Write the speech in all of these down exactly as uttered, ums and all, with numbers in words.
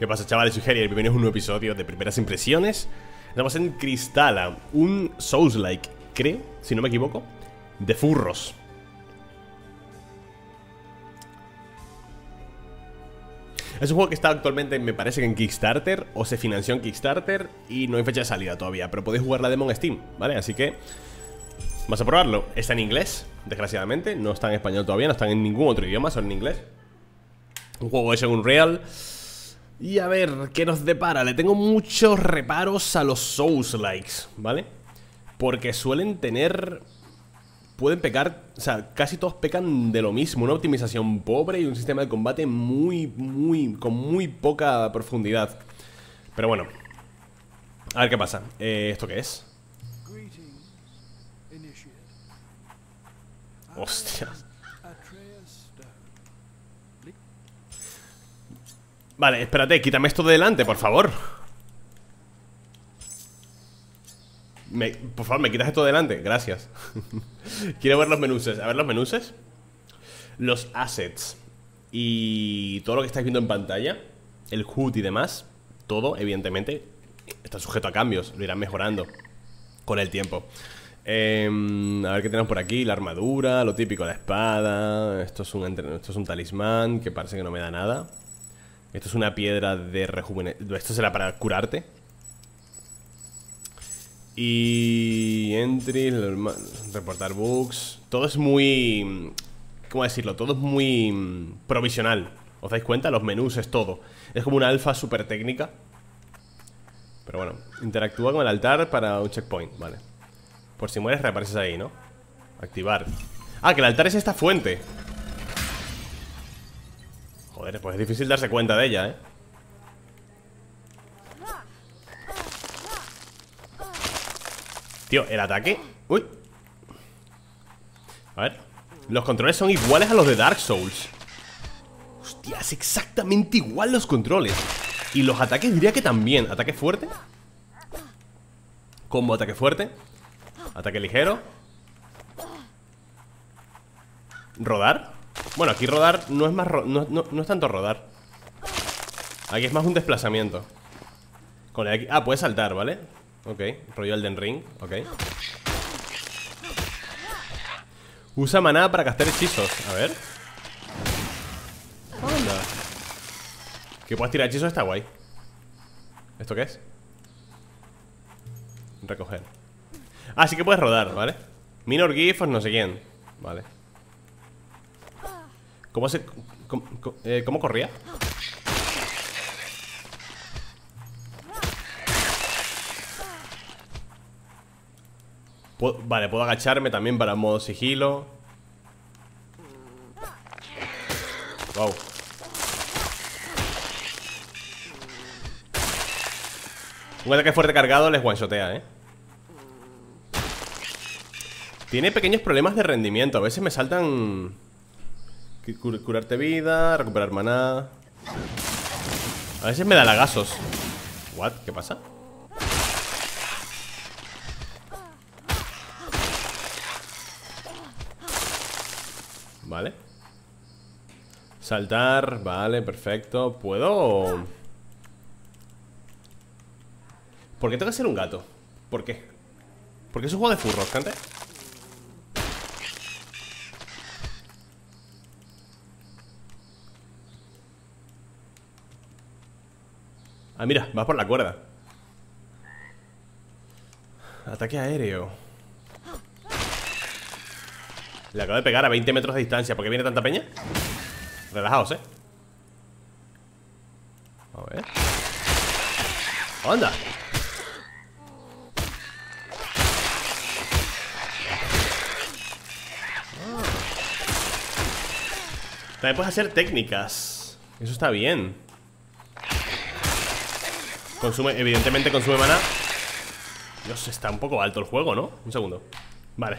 ¿Qué pasa, chavales? Soy Gerier, bienvenidos a un nuevo episodio de Primeras Impresiones. Estamos en Kristala, un Souls-like, creo, si no me equivoco, de furros. Es un juego que está actualmente, me parece que en Kickstarter, o se financió en Kickstarter, y no hay fecha de salida todavía, pero podéis jugar la demo en Steam, ¿vale? Así que vamos a probarlo. Está en inglés, desgraciadamente, no está en español todavía, no está en ningún otro idioma, solo en inglés. Un juego hecho en Unreal. Y a ver, ¿qué nos depara? Le tengo muchos reparos a los Souls-likes, ¿vale? Porque suelen tener... Pueden pecar... O sea, casi todos pecan de lo mismo. Una optimización pobre y un sistema de combate muy, muy... con muy poca profundidad. Pero bueno, a ver qué pasa. eh, ¿Esto qué es? Hostia. Vale, espérate, quítame esto de delante, por favor. Me, por favor, me quitas esto de delante, gracias. Quiero ver los menuses. A ver los menuses. Los assets y todo lo que estáis viendo en pantalla, el H U D y demás. Todo, evidentemente, está sujeto a cambios, lo irán mejorando con el tiempo. eh, A ver qué tenemos por aquí. La armadura, lo típico, la espada. Esto es un, esto es un talismán que parece que no me da nada. Esto es una piedra de rejuvenecimiento. Esto será para curarte. Y... entry, reportar bugs. Todo es muy... ¿cómo decirlo? Todo es muy provisional. ¿Os dais cuenta? Los menús es todo. Es como una alfa súper técnica. Pero bueno, interactúa con el altar para un checkpoint, vale. Por si mueres reapareces ahí, ¿no? Activar. Ah, que el altar es esta fuente. Joder, pues es difícil darse cuenta de ella, ¿eh? Tío, el ataque... Uy. A ver. Los controles son iguales a los de Dark Souls. Hostia, es exactamente igual los controles. Y los ataques diría que también. Ataque fuerte. Combo ataque fuerte. Ataque ligero. Rodar. Bueno, aquí rodar no es más ro no, no, no es tanto rodar. Aquí es más un desplazamiento. Con el aquí ah, puedes saltar, ¿vale? Ok, rollo Elden Ring, ok. Usa maná para gastar hechizos, a ver. Anda. Que puedas tirar hechizos está guay. ¿Esto qué es? Recoger. Ah, sí que puedes rodar, ¿vale? Minor Gifos, no sé quién. Vale. ¿Cómo se... Cómo, cómo, eh, ¿cómo corría? Puedo, vale, puedo agacharme también para modo sigilo. Wow. Un ataque fuerte cargado les one-shotea, ¿eh? Tiene pequeños problemas de rendimiento. A veces me saltan... curarte vida, recuperar maná. A veces me da lagazos. What? ¿Qué pasa? Vale. Saltar, vale, perfecto. ¿Puedo? ¿Por qué tengo que ser un gato? ¿Por qué? Porque es un juego de furros, gente. Ah, mira, vas por la cuerda. Ataque aéreo. Le acabo de pegar a veinte metros de distancia. ¿Por qué viene tanta peña? Relajaos, eh. A ver. ¡Anda! Ah. También puedes hacer técnicas. Eso está bien. Consume, evidentemente consume maná. Dios, está un poco alto el juego, ¿no? Un segundo. Vale.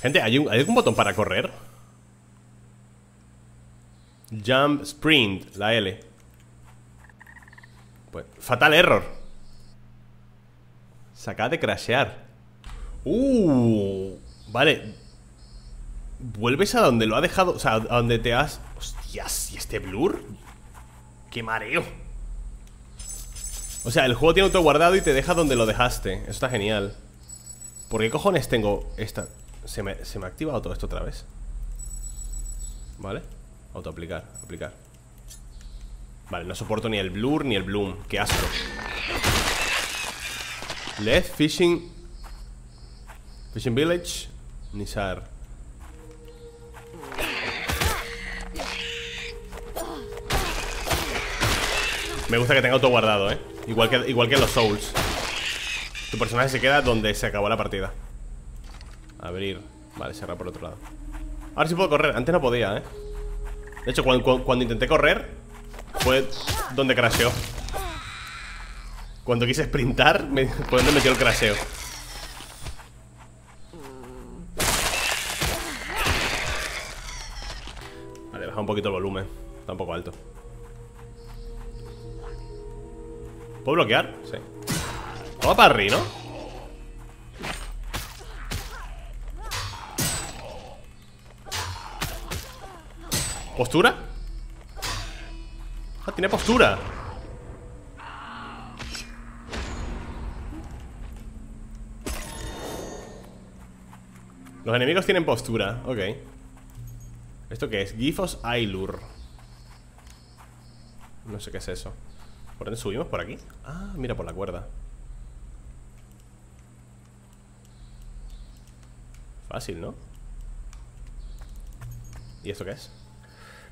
Gente, ¿hay, un, ¿hay algún botón para correr? Jump, sprint, la L. Pues, fatal error. Se acaba de crashear. Uh, vale. Vuelves a donde lo ha dejado. O sea, a donde te has... Hostias, ¿y este blur? ¡Qué mareo! O sea, el juego tiene auto guardado y te deja donde lo dejaste. Eso está genial. ¿Por qué cojones tengo esta? Se me, se me ha activado todo esto otra vez. Vale. Autoaplicar, aplicar. Vale, no soporto ni el blur ni el bloom. ¡Qué asco! Left Fishing Fishing Village Nizar. Me gusta que tenga auto guardado, eh. Igual que, igual que en los Souls. Tu personaje se queda donde se acabó la partida. Abrir. Vale, cerrar por otro lado. Ahora sí puedo correr, antes no podía, eh. De hecho, cuando, cuando, cuando intenté correr fue donde crasheó. Cuando quise sprintar, me, fue donde metió el crasheo. Vale, baja un poquito el volumen. Está un poco alto. ¿Puedo bloquear? Sí. Vamos para arriba, ¿no? ¿Postura? Ah, tiene postura. Los enemigos tienen postura, ok. ¿Esto qué es? Gifos Ailur. No sé qué es eso. ¿Por dónde subimos? ¿Por aquí? Ah, mira, por la cuerda. Fácil, ¿no? ¿Y esto qué es?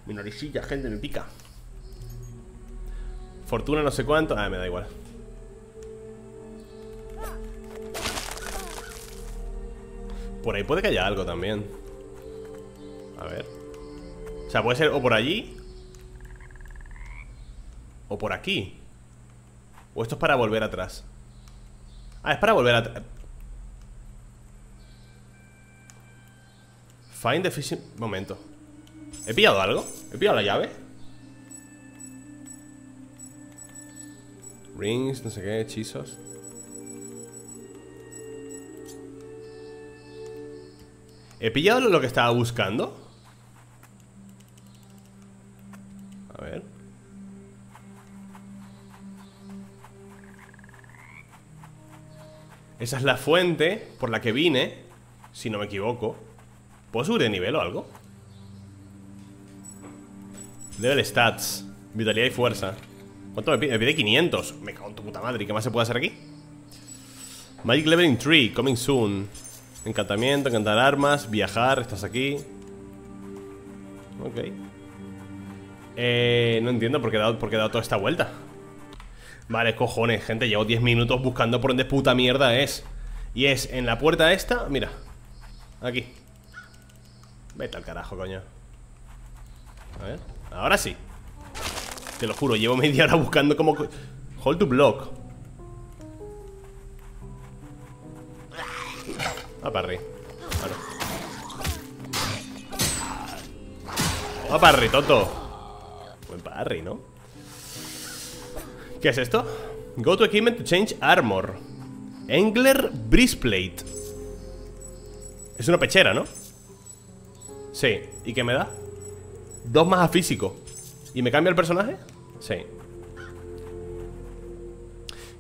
Mi naricilla, gente, me pica. Fortuna no sé cuánto. Ah, me da igual. Por ahí puede que haya algo también. A ver. O sea, puede ser o por allí o por aquí. O esto es para volver atrás. Ah, es para volver atrás. Find the fishing... Momento. ¿He pillado algo? ¿He pillado la llave? Rings, no sé qué, hechizos. ¿He pillado lo que estaba buscando? A ver. Esa es la fuente por la que vine, si no me equivoco. ¿Puedo subir de nivel o algo? Level stats, vitalidad y fuerza. ¿Cuánto me pide? Me pide quinientos. Me cago en tu puta madre. ¿Y qué más se puede hacer aquí? Magic Leveling Tree, coming soon. Encantamiento, encantar armas, viajar. Estás aquí. Ok. Eh, no entiendo por qué he dado, por qué he dado toda esta vuelta. Vale, cojones, gente. Llevo diez minutos buscando por dónde puta mierda es. Y es en la puerta esta. Mira. Aquí. Vete al carajo, coño. A ver. Ahora sí. Te lo juro, llevo media hora buscando como... Hold to block. Va para arriba. Va para arriba, Toto. Buen parry, ¿no? ¿Qué es esto? Go to equipment to change armor. Angler Breastplate. Es una pechera, ¿no? Sí. ¿Y qué me da? Dos más a físico. ¿Y me cambia el personaje? Sí.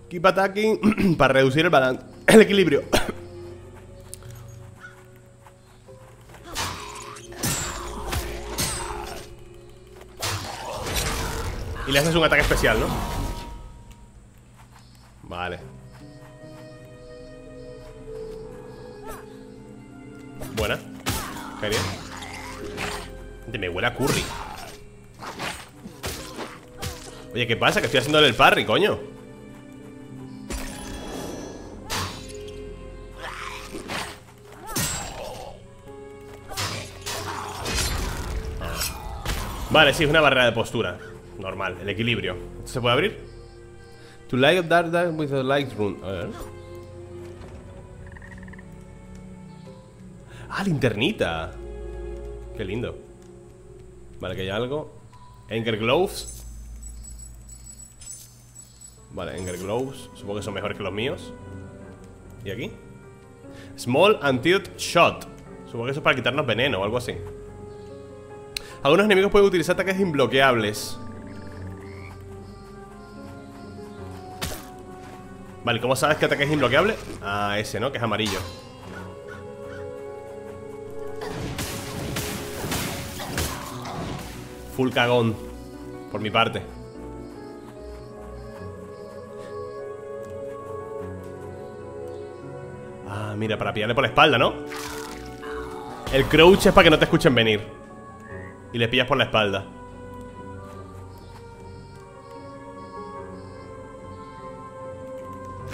Keep attacking para reducir el balance, el equilibrio. Y le haces un ataque especial, ¿no? Vale. Buena. Qué bien. Me huele a curry. Oye, ¿qué pasa? Que estoy haciéndole el parry, coño. Vale, sí, es una barrera de postura. Normal, el equilibrio. ¿Esto se puede abrir? To light dark dark with a light rune. A ver. Ah, linternita. Qué lindo. Vale, que hay algo. Anger Gloves. Vale, Anger Gloves. Supongo que son mejores que los míos. ¿Y aquí? Small Antidote Shot. Supongo que eso es para quitarnos veneno o algo así. Algunos enemigos pueden utilizar ataques imbloqueables. Vale, ¿cómo sabes que ataque es imbloqueable? Ah, ese, ¿no? Que es amarillo. Full cagón por mi parte. Ah, mira, para pillarle por la espalda, ¿no? El crouch es para que no te escuchen venir y le pillas por la espalda.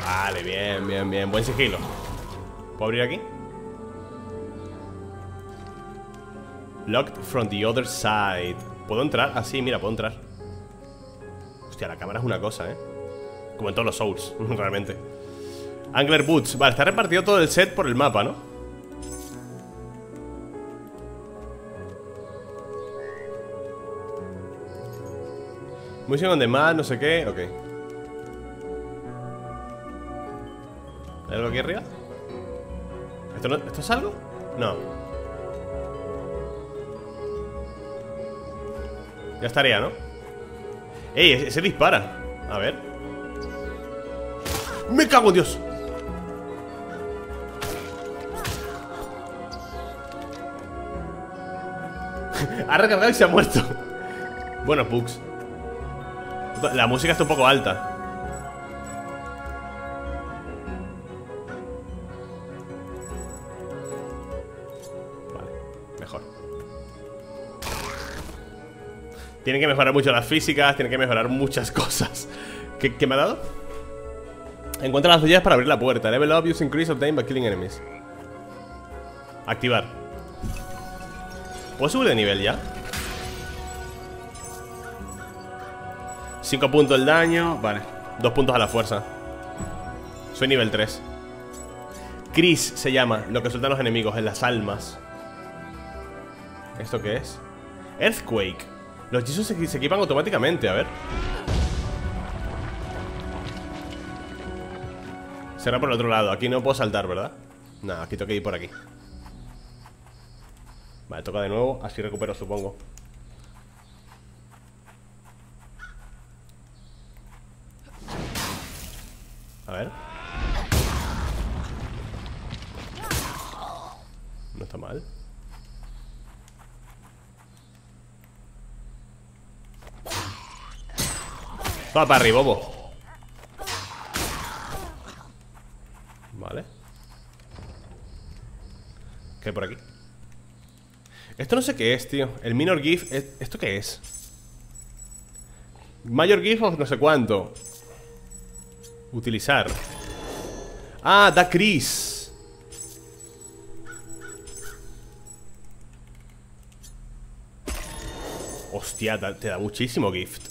Vale, bien, bien, bien. Buen sigilo. ¿Puedo abrir aquí? Locked from the other side. ¿Puedo entrar? Ah, sí, mira, puedo entrar. Hostia, la cámara es una cosa, ¿eh? Como en todos los Souls, realmente. Angler Boots. Vale, está repartido todo el set por el mapa, ¿no? Música donde más, no sé qué. Ok. ¿Hay algo aquí arriba? ¿Esto, no, ¿Esto es algo? No. Ya estaría, ¿no? ¡Ey! Ese dispara. A ver. ¡Me cago en Dios! Ha recargado y se ha muerto. Buenos bugs. La música está un poco alta. Tienen que mejorar mucho las físicas, tienen que mejorar muchas cosas. ¿Qué, qué me ha dado? Encuentra las joyas para abrir la puerta. Level up, use increase of time by killing enemies. Activar. ¿Puedo subir de nivel ya? cinco puntos el daño. Vale, dos puntos a la fuerza. Soy nivel tres. Cris se llama, lo que sueltan los enemigos en las almas. ¿Esto qué es? Earthquake. Los hechizos se, se equipan automáticamente, a ver. Será por el otro lado, aquí no puedo saltar, ¿verdad? No, aquí tengo que ir por aquí. Vale, toca de nuevo, así recupero, supongo. A ver. No está mal. Toma para arriba, bobo. Vale. ¿Qué hay por aquí? Esto no sé qué es, tío. El minor gif, ¿esto qué es? Mayor gif o no sé cuánto. Utilizar. Ah, da Chris. Hostia, te da muchísimo gift.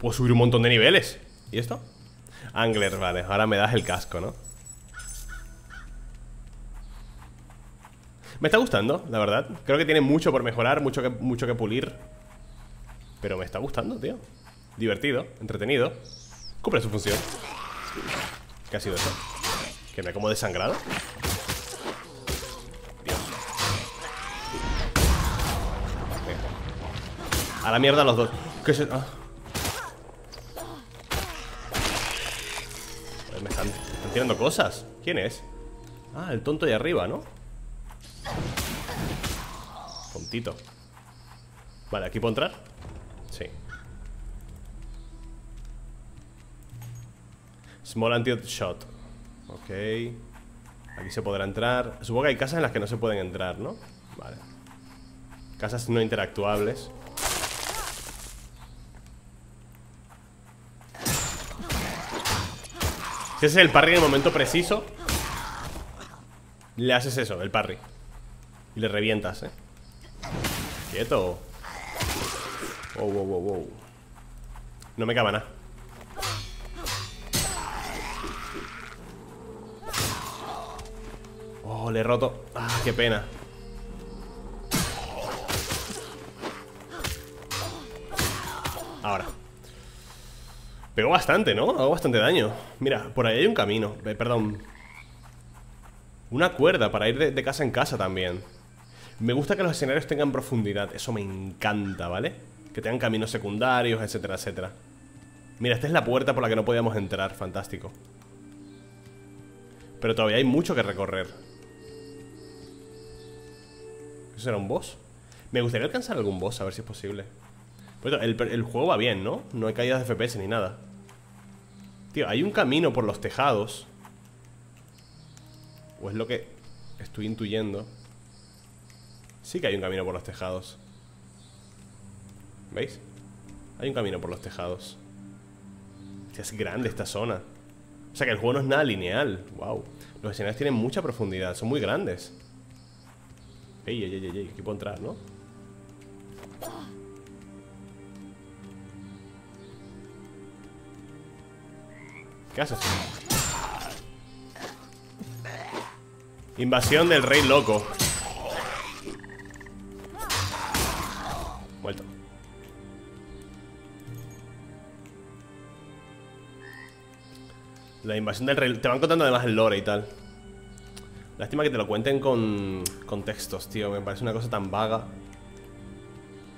Puedo subir un montón de niveles. ¿Y esto? Angler, vale, ahora me das el casco, ¿no? Me está gustando, la verdad. Creo que tiene mucho por mejorar, mucho que, mucho que pulir. Pero me está gustando, tío. Divertido, entretenido. Cumple su función. ¿Qué ha sido eso? ¿Que me como desangrado? Dios. A la mierda los dos. ¿Qué es eso? Ah. Me están, me están tirando cosas. ¿Quién es? Ah, el tonto de arriba, ¿no? Tontito. Vale, ¿aquí puedo entrar? Sí. Small anti shot. Ok. Aquí se podrá entrar. Supongo que hay casas en las que no se pueden entrar, ¿no? Vale. Casas no interactuables. Si ese es el parry en el momento preciso, le haces eso, el parry, y le revientas, eh. Quieto. Wow, wow, wow, wow. No me cabe nada. Oh, le he roto. Ah, qué pena. Ahora pegó bastante, ¿no? Hago bastante daño. Mira, por ahí hay un camino. Eh, perdón. Una cuerda para ir de, de casa en casa también. Me gusta que los escenarios tengan profundidad. Eso me encanta, ¿vale? Que tengan caminos secundarios, etcétera, etcétera. Mira, esta es la puerta por la que no podíamos entrar. Fantástico. Pero todavía hay mucho que recorrer. ¿Eso será un boss? Me gustaría alcanzar algún boss, a ver si es posible. Pero el, el juego va bien, ¿no? No hay caídas de F P S ni nada. Tío, hay un camino por los tejados. O es lo que estoy intuyendo. Sí que hay un camino por los tejados. ¿Veis? Hay un camino por los tejados. Hostia, es grande esta zona. O sea que el juego no es nada lineal. Wow. Los escenarios tienen mucha profundidad. Son muy grandes. Ey, ey, ey, ey, aquí puedo entrar, ¿no? ¿Qué haces? Invasión del rey loco. Muerto. La invasión del rey. Te van contando además el lore y tal. Lástima que te lo cuenten con, con textos, tío. Me parece una cosa tan vaga.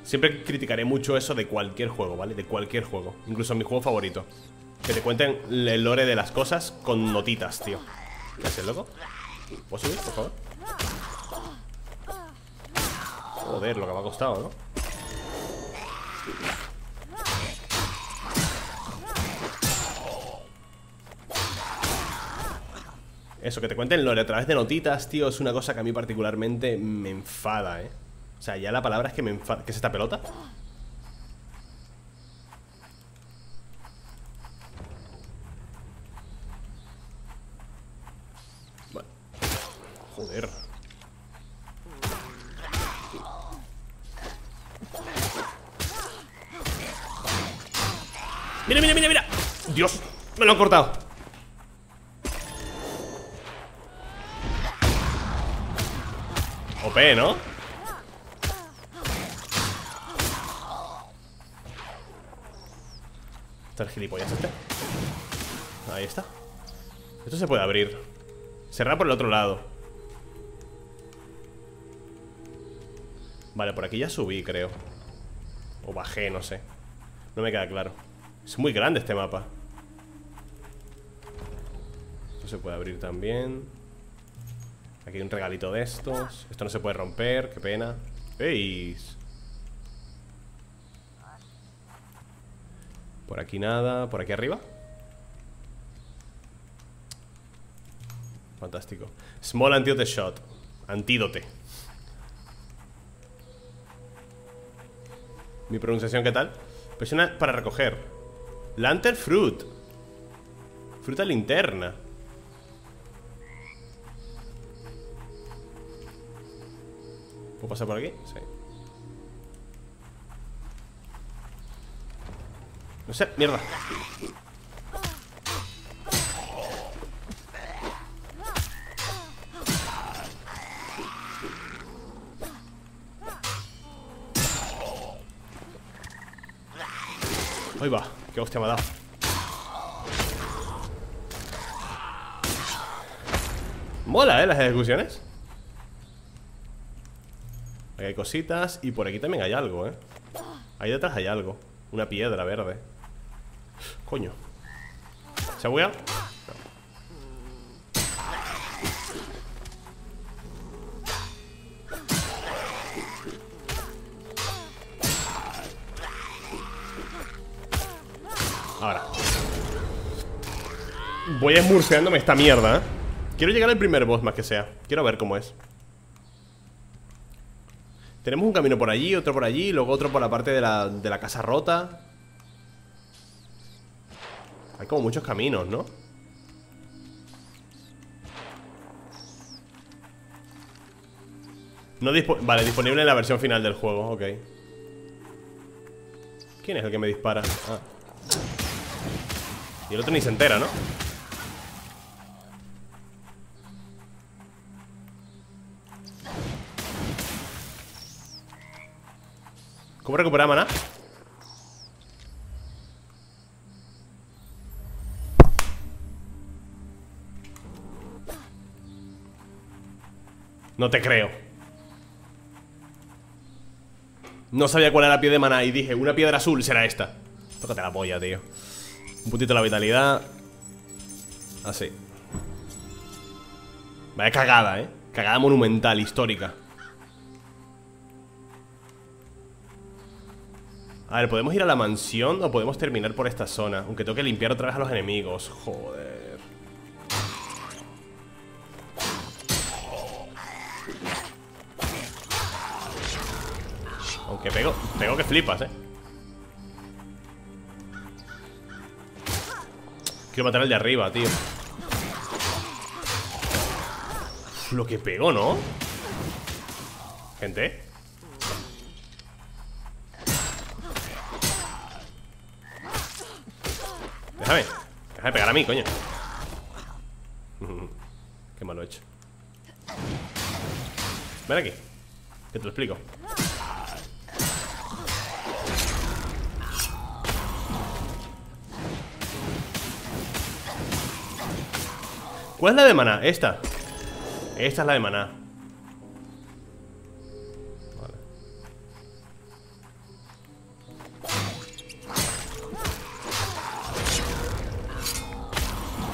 Siempre criticaré mucho eso de cualquier juego, ¿vale? De cualquier juego. Incluso mi juego favorito. Que te cuenten el lore de las cosas con notitas, tío. ¿Qué haces, loco? ¿Puedo subir, por favor? Joder, lo que me ha costado, ¿no? Eso, que te cuenten el lore a través de notitas, tío. Es una cosa que a mí particularmente me enfada, ¿eh? O sea, ya la palabra es que me enfada. ¿Qué es esta pelota? Joder. Mira, mira, mira, mira. Dios, me lo han cortado. O P, ¿no? Está el gilipollas este. Ahí está. Esto se puede abrir. Cerrar por el otro lado. Vale, por aquí ya subí, creo. O bajé, no sé. No me queda claro. Es muy grande este mapa. Esto se puede abrir también. Aquí hay un regalito de estos. Esto no se puede romper, qué pena. ¿Veis? Por aquí nada. Por aquí arriba. Fantástico. Small antídote shot. Antídote. Mi pronunciación, ¿qué tal? Presiona para recoger. Lantern fruit. Fruta linterna. ¿Puedo pasar por aquí? Sí. No sé, mierda. Ahí va, qué hostia me ha dado. Mola, ¿eh? Las ejecuciones. Aquí hay cositas. Y por aquí también hay algo, ¿eh? Ahí detrás hay algo. Una piedra verde. Coño. ¿Se ha bugueado? Ahora voy esmurceándome esta mierda, ¿eh? Quiero llegar al primer boss más que sea. Quiero ver cómo es. Tenemos un camino por allí, otro por allí. Luego otro por la parte de la, de la casa rota. Hay como muchos caminos, ¿no? No dispo- Vale, disponible en la versión final del juego, ok. ¿Quién es el que me dispara? Ah. Y el otro ni se entera, ¿no? ¿Cómo recuperar maná? No te creo. No sabía cuál era la piedra de maná y dije, una piedra azul será esta. Tócate la polla, tío. Un puntito de la vitalidad. Así. Vaya cagada, eh. Cagada monumental, histórica. A ver, ¿podemos ir a la mansión o podemos terminar por esta zona? Aunque tengo que limpiar otra vez a los enemigos. Joder. Aunque pego, pego que flipas, eh. Quiero matar al de arriba, tío. Uf, lo que pego, ¿no? Gente. Déjame, déjame pegar a mí, coño. Qué malo he hecho. Ven aquí, que te lo explico. ¿Cuál es la de maná? Esta. Esta es la de maná.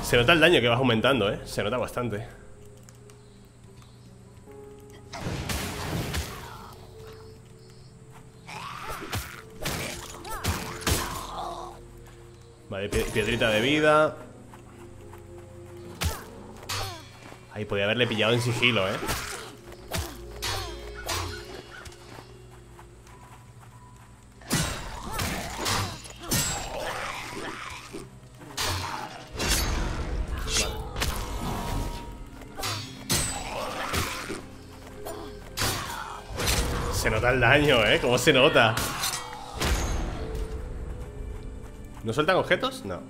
Se nota el daño que vas aumentando, eh. Se nota bastante. Vale, piedrita de vida. Ay, podía haberle pillado en sigilo, eh. Se nota el daño, ¿eh? ¿Cómo se nota? ¿No sueltan objetos? No.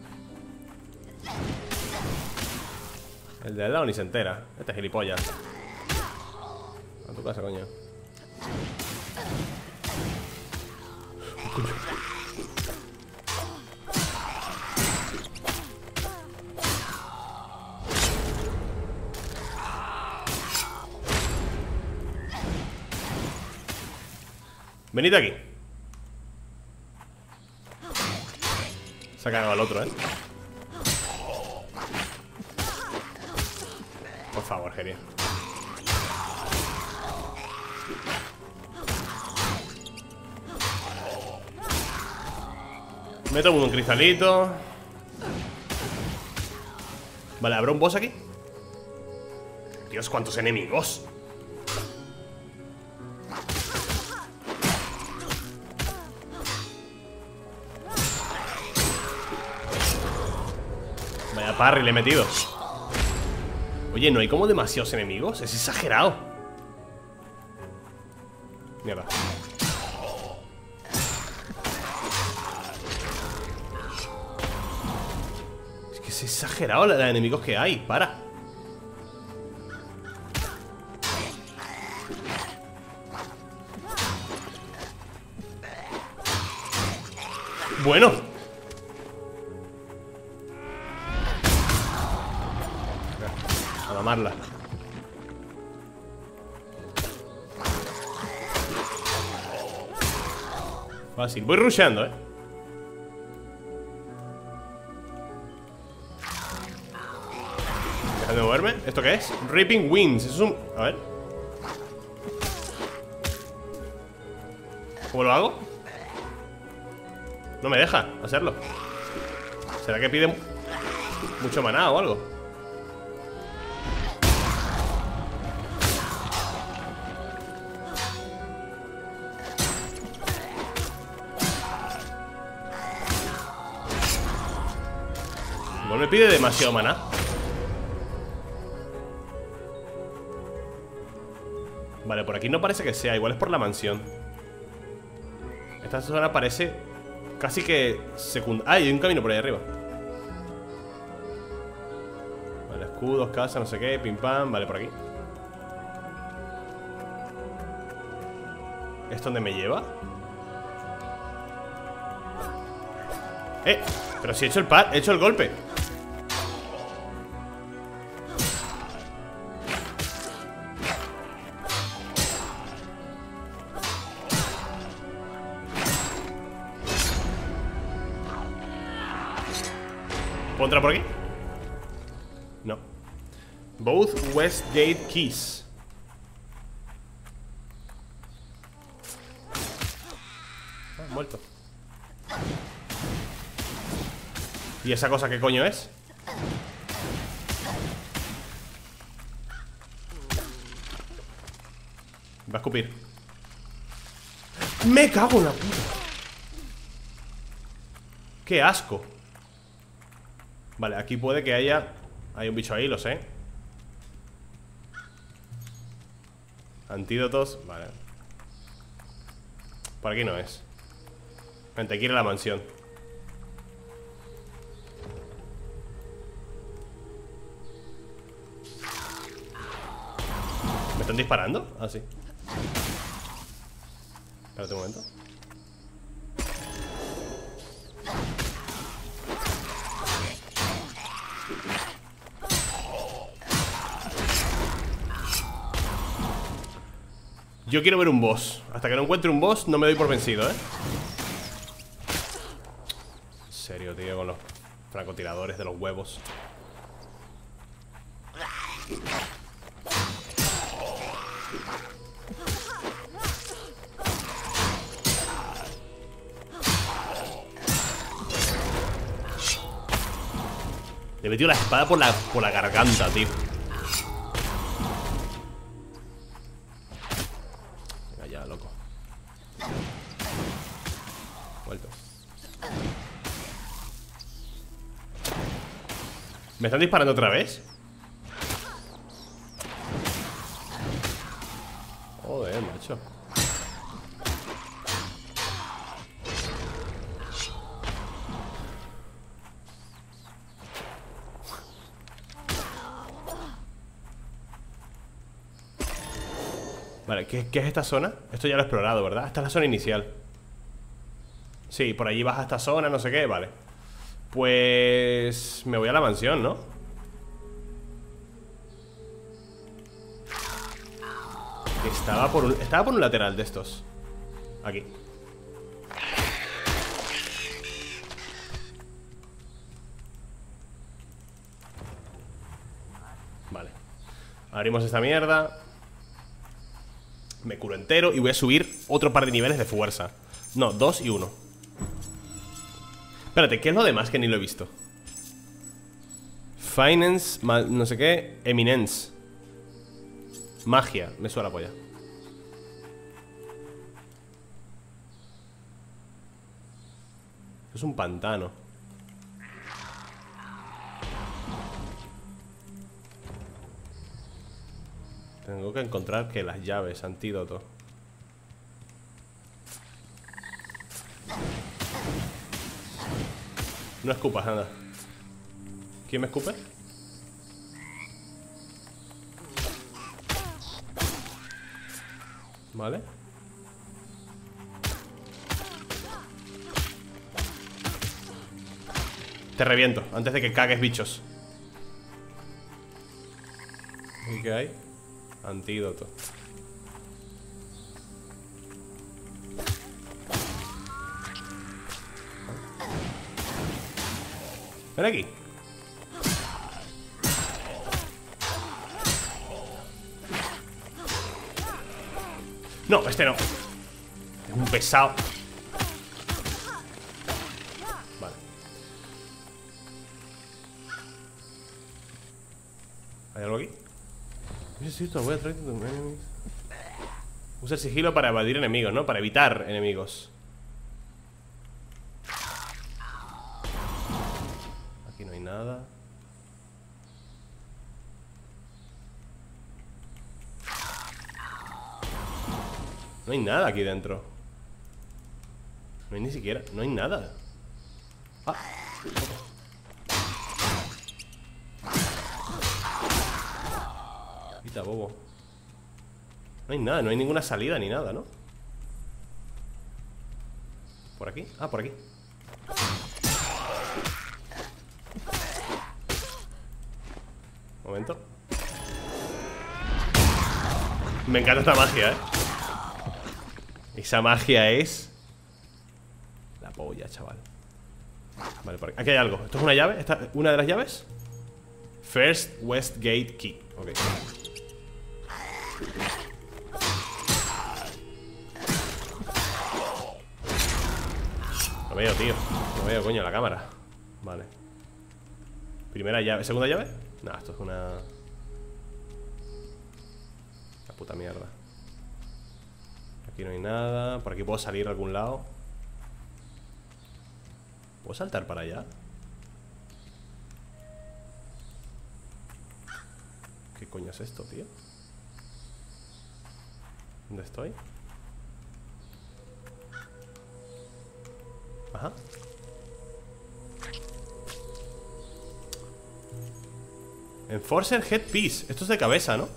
El de al lado ni se entera. Este es gilipollas. A tu casa, coño. Venid aquí. Se ha cagado al otro, eh. Por favor, Gerier. Me tomo un cristalito. Vale, ¿habrá un boss aquí? Dios, cuántos enemigos. Parry le he metido. Oye, ¿no hay como demasiados enemigos? Es exagerado. Mierda. Es que es exagerado la, la de enemigos que hay. Para. Bueno. Fácil, voy rusheando, eh. Déjame moverme. ¿Esto qué es? Ripping Winds. Eso es un... A ver. ¿Cómo lo hago? No me deja hacerlo. ¿Será que pide mucho maná o algo? Me pide demasiado maná. Vale, por aquí no parece que sea. Igual es por la mansión. Esta zona parece casi que secundaria. Ah, hay un camino por ahí arriba. Vale, escudos, casa, no sé qué. Pim pam, vale, por aquí. ¿Es donde me lleva? Eh, pero si he hecho el par, he hecho el golpe. entrar por aquí? No. Both West Gate Keys. Ah, muerto. ¿Y esa cosa qué coño es? Va a escupir. ¡Me cago en la puta! ¡Qué asco! Vale, aquí puede que haya... Hay un bicho ahí, lo sé. Antídotos, vale. Por aquí no es. Vente, aquí era la mansión. ¿Me están disparando? Ah, sí. Espérate un momento. Yo quiero ver un boss. Hasta que no encuentre un boss, no me doy por vencido, ¿eh? En serio, tío, con los francotiradores de los huevos. Le metió la espada por la, por la garganta, tío. ¿Me están disparando otra vez? Joder, macho. Vale, ¿qué, ¿qué es esta zona? Esto ya lo he explorado, ¿verdad? Esta es la zona inicial. Sí, por allí vas a esta zona, no sé qué, vale. Pues... me voy a la mansión, ¿no? Estaba por un... Estaba por un lateral de estos. Aquí. Vale. Abrimos esta mierda. Me curo entero y voy a subir otro par de niveles de fuerza. No, dos y uno. Espérate, ¿qué es lo demás que ni lo he visto? Finance, mal, no sé qué. Eminence. Magia, me suena la polla. Es un pantano. Tengo que encontrar que las llaves, antídoto. No escupas nada. ¿Quién me escupe? Vale. Te reviento antes de que cagues bichos. ¿Y qué hay? Antídoto. Ven aquí. No, este no. Es un pesado. Vale. ¿Hay algo aquí? Usa el sigilo para evadir enemigos, ¿no? Para evitar enemigos. Nada. No hay nada aquí dentro. No hay ni siquiera, no hay nada. Ah. Quita, bobo. No hay nada, no hay ninguna salida ni nada, ¿no? ¿Por aquí? Ah, por aquí. Momento. Me encanta esta magia, ¿eh? Esa magia es... la polla, chaval. Vale, por aquí. Aquí hay algo. Esto es una llave. Esta es una de las llaves. First West Gate Key. Ok. No veo, tío. No veo, coño, la cámara. Vale. Primera llave. ¿Segunda llave? No, esto es una... La puta mierda. Aquí no hay nada. Por aquí puedo salir a algún lado. ¿Puedo saltar para allá? ¿Qué coño es esto, tío? ¿Dónde estoy? Ajá. Enforcer Headpiece. Esto es de cabeza, ¿no?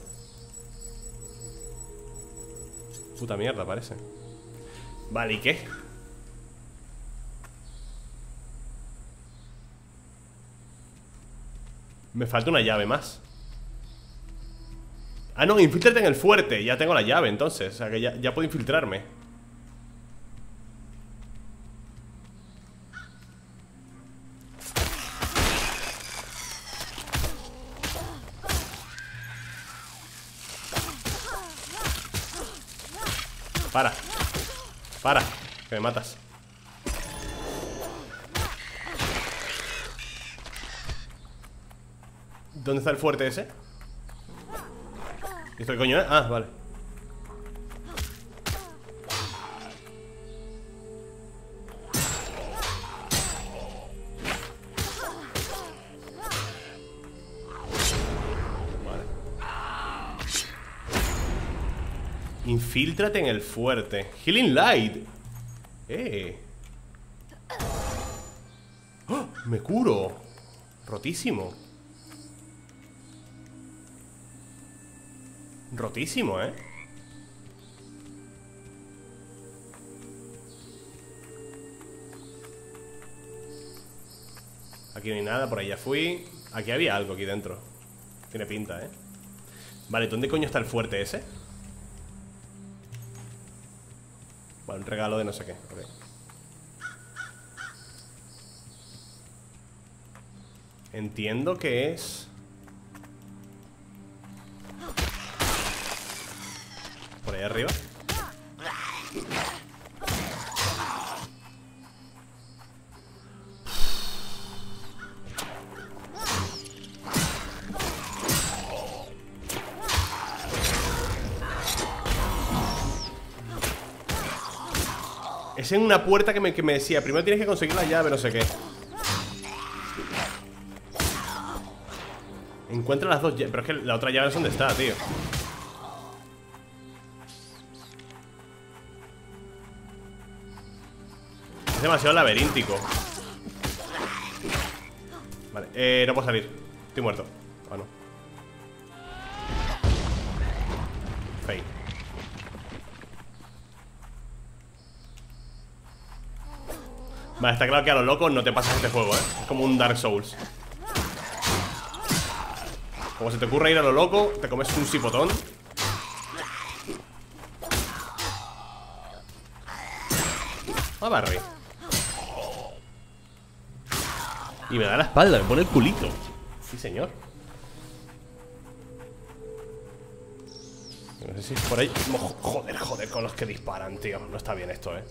Puta mierda, parece. Vale, ¿y qué? Me falta una llave más. Ah, no, infíltrate en el fuerte. Ya tengo la llave, entonces. O sea, que ya, ya puedo infiltrarme. Para, para, que me matas. ¿Dónde está el fuerte ese? ¿Esto qué coño es? Ah, vale. Infíltrate en el fuerte. Healing Light. Eh. ¡Oh! Me curo. Rotísimo. Rotísimo, eh. Aquí no hay nada, por ahí ya fui. Aquí había algo aquí dentro. Tiene pinta, eh. Vale, ¿dónde coño está el fuerte ese? Un regalo de no sé qué. Okay. Entiendo que es por ahí arriba. En una puerta que me, que me decía, primero tienes que conseguir la llave, no sé qué. Encuentra las dos llaves. Pero es que la otra llave es donde está, tío. Es demasiado laberíntico. Vale, eh, no puedo salir. Estoy muerto. Ah, no. Fake. Vale, está claro que a lo loco no te pasas este juego, ¿eh? Es como un Dark Souls. Como se te ocurre ir a lo loco, te comes un sipotón. Ah, Barry. Y me da la espalda, me pone el culito. Sí, señor. No sé si es por ahí... Joder, joder, con los que disparan, tío. No está bien esto, ¿eh?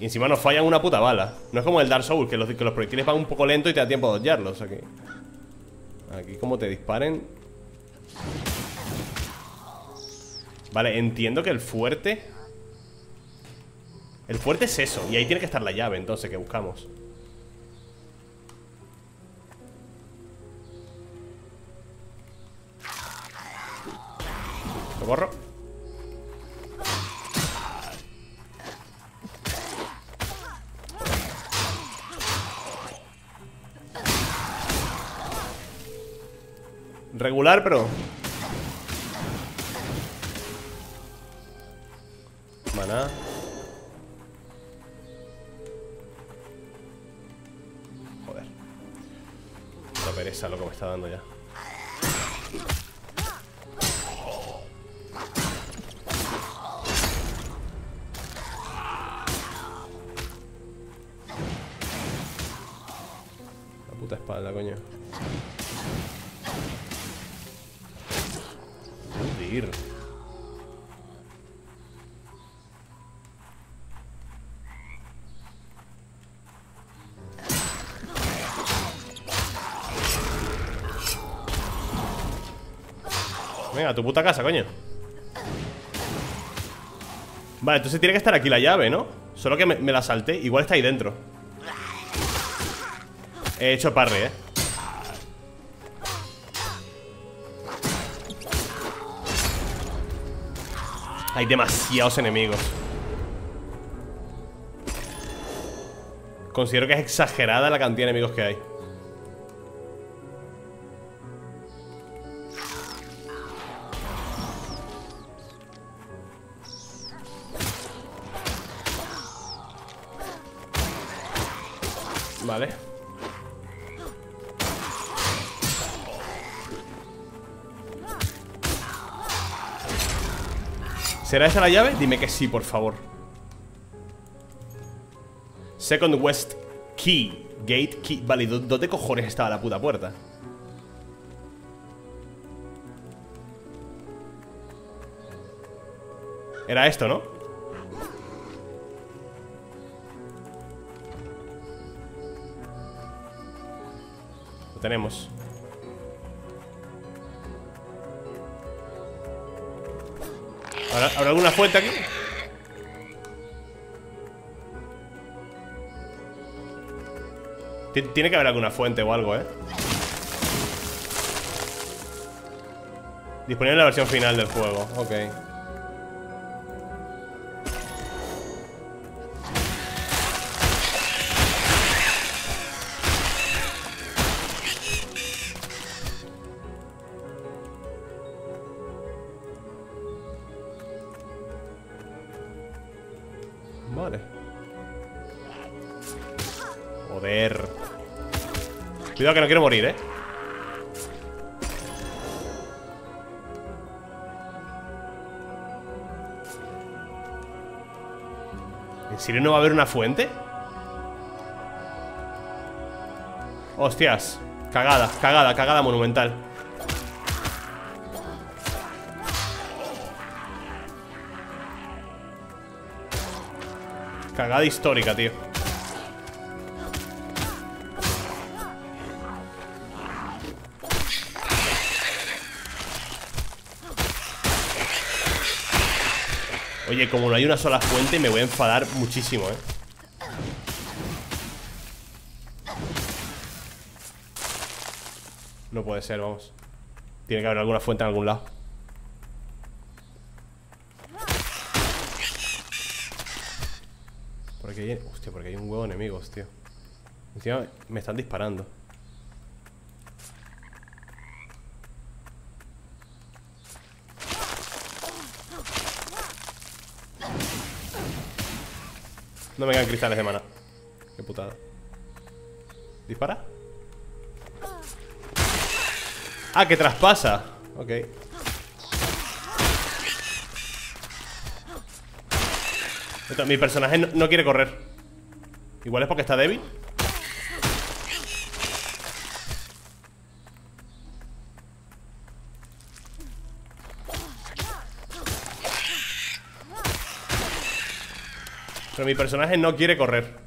Y encima nos fallan una puta bala. No es como el Dark Souls, que los, que los proyectiles van un poco lento y te da tiempo a dodgearlos. Aquí, aquí como te disparen. Vale, entiendo que el fuerte... El fuerte es eso. Y ahí tiene que estar la llave, entonces, que buscamos. Lo borro. Regular, pero... Maná. Joder. La pereza, lo que me está dando ya. puta espalda, coño. Joder. Venga, a tu puta casa, coño. Vale, entonces tiene que estar aquí la llave, ¿no? Solo que me, me la salté. Igual está ahí dentro. He hecho parry, ¿eh? Hay demasiados enemigos. Considero que es exagerada la cantidad de enemigos que hay. Vale. ¿Será esa la llave? Dime que sí, por favor. Second West Key Gate Key. Vale, ¿dónde cojones estaba la puta puerta? Era esto, ¿no? Tenemos. ¿Habrá, ¿habrá alguna fuente aquí? Tiene que haber alguna fuente o algo, ¿eh? Disponible en la versión final del juego. Ok. Vale. Joder. Cuidado que no quiero morir, eh. ¿En serio no va a haber una fuente? Hostias. Cagada, cagada, cagada monumental. Cagada histórica, tío. Oye, como no hay una sola fuente, me voy a enfadar muchísimo, eh. No puede ser, vamos. Tiene que haber alguna fuente en algún lado. Hostia, porque hay un huevo de enemigos, tío. Encima me están disparando. No me quedan cristales de mana. Qué putada. ¿Dispara? Ah, que traspasa. Ok. Mi personaje no, no quiere correr. Igual es porque está débil. Pero mi personaje no quiere correr.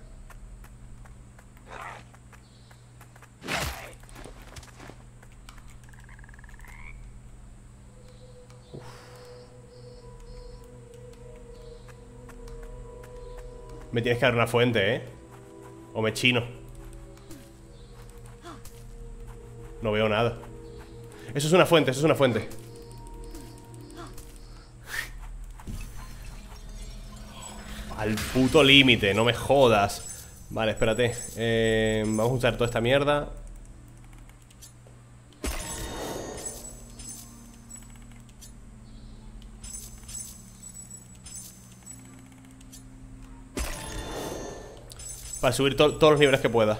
Me tienes que dar una fuente, ¿eh? O me chino. No veo nada. Eso es una fuente, eso es una fuente. Al puto límite, no me jodas. Vale, espérate. eh, Vamos a usar toda esta mierda. Para subir to todos los niveles que pueda.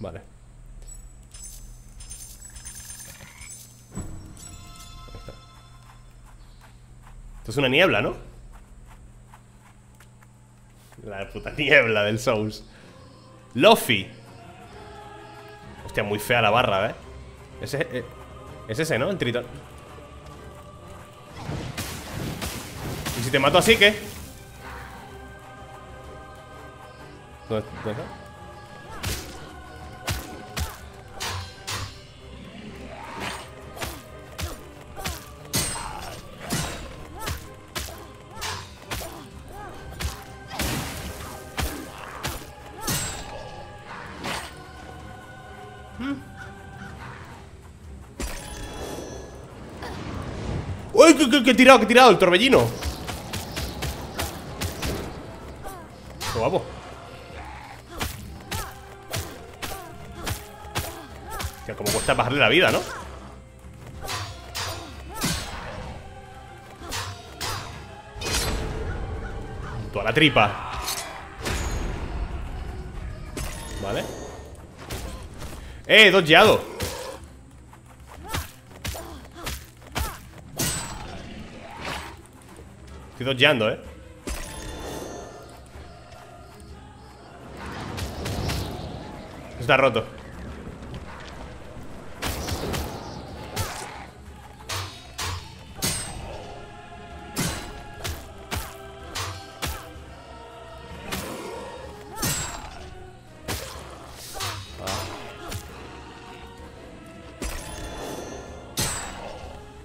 Vale. Ahí está. Esto es una niebla, ¿no? La puta niebla del Souls. Lofi. Hostia, muy fea la barra, ¿eh? Ese, eh, es ese, ¿no? El tritón. ¿Y si te mato así, qué? ¿Dónde está? ¡Uy! Que, que, que he tirado, que he tirado el torbellino. Qué guapo. Hostia, como cuesta bajarle la vida, ¿no? Toda la tripa. Vale. ¡Eh! Dodgeado. Estoy dodgeando, eh. Está roto.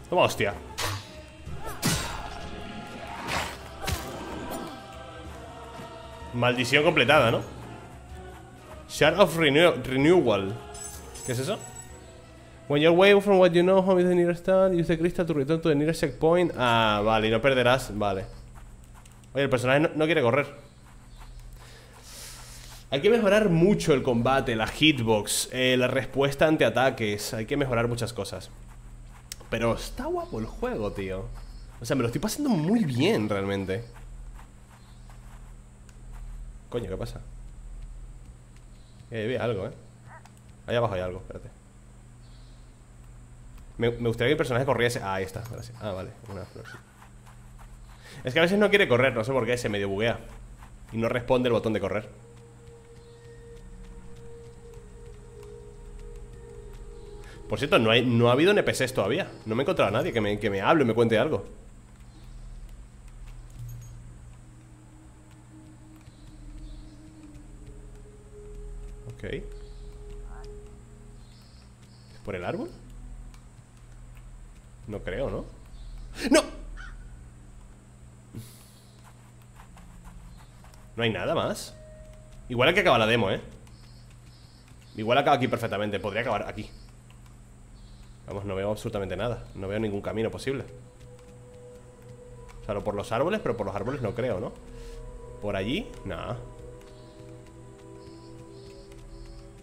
Toma, hostia. Maldición completada, ¿no? Shard of renew Renewal. ¿Qué es eso? When you're away from what you know, home is the nearest stand. Use the crystal to return to the nearest checkpoint. Ah, vale, y no perderás. Vale. Oye, el personaje no, no quiere correr. Hay que mejorar mucho el combate, la hitbox, eh, la respuesta ante ataques. Hay que mejorar muchas cosas. Pero está guapo el juego, tío. O sea, me lo estoy pasando muy bien, realmente. Coño, ¿qué pasa? Eh, había algo, eh. Ahí abajo hay algo, espérate. Me, me gustaría que el personaje corriese. Ah, ahí está, gracias. Ah, vale, una flor. Es que a veces no quiere correr, no sé por qué, se medio buguea. Y no responde el botón de correr. Por cierto, no, hay, no ha habido N P Cs todavía. No me he encontrado a nadie que me, que me hable y me cuente algo. Ok. ¿Es por el árbol? No creo, ¿no? ¡No! No hay nada más. Igual hay que acabar la demo, ¿eh? Igual acaba aquí perfectamente. Podría acabar aquí. Vamos, no veo absolutamente nada. No veo ningún camino posible. Claro, por los árboles, pero por los árboles no creo, ¿no? Por allí, nada.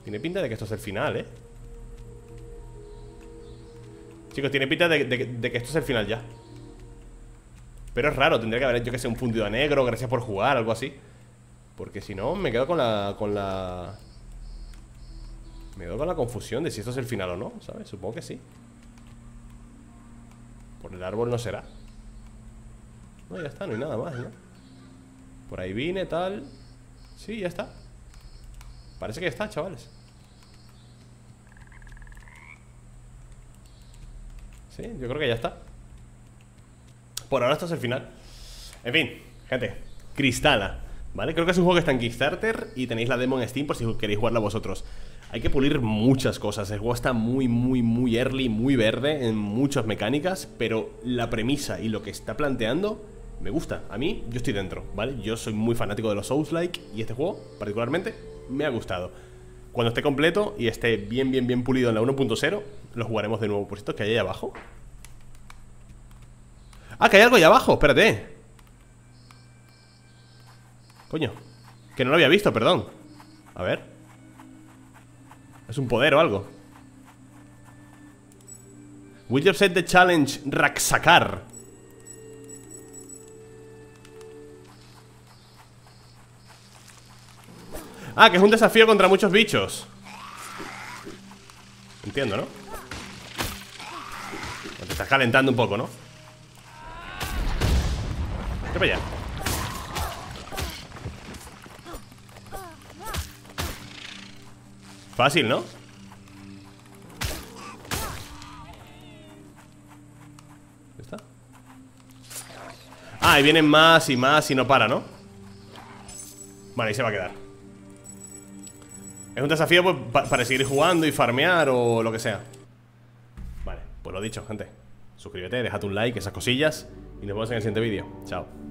Tiene pinta de que esto es el final, ¿eh? Chicos, tiene pinta de, de, de que esto es el final ya. Pero es raro, tendría que haber, yo que sé, un fundido a negro. Gracias por jugar, algo así. Porque si no, me quedo con la... Con la... Me quedo con la confusión de si esto es el final o no, ¿sabes? Supongo que sí. Por el árbol no será. No, ya está, no hay nada más, ¿no? Por ahí vine, tal. Sí, ya está. Parece que ya está, chavales. Sí, yo creo que ya está. Por ahora esto es el final. En fin, gente, Kristala, ¿vale? Creo que es un juego que está en Kickstarter y tenéis la demo en Steam por si queréis jugarla vosotros. Hay que pulir muchas cosas. El juego está muy, muy, muy early, muy verde en muchas mecánicas, pero la premisa y lo que está planteando me gusta. A mí, yo estoy dentro, ¿vale? Yo soy muy fanático de los Souls-like y este juego, particularmente, me ha gustado. Cuando esté completo y esté bien, bien, bien pulido en la uno punto cero, lo jugaremos de nuevo. Por cierto, que hay ahí abajo. Ah, que hay algo ahí abajo, espérate. Coño, que no lo había visto, perdón. A ver. Es un poder o algo. Will you accept the challenge, Raksakar? Ah, que es un desafío contra muchos bichos. Entiendo, ¿no? Te estás calentando un poco, ¿no? Vete para allá. Fácil, ¿no? ¿Ya está? Ah, y vienen más y más y no para, ¿no? Vale, ahí se va a quedar. Es un desafío pues, pa para seguir jugando y farmear o lo que sea. Vale, pues lo dicho, gente. Suscríbete, déjate un like, esas cosillas. Y nos vemos en el siguiente vídeo. Chao.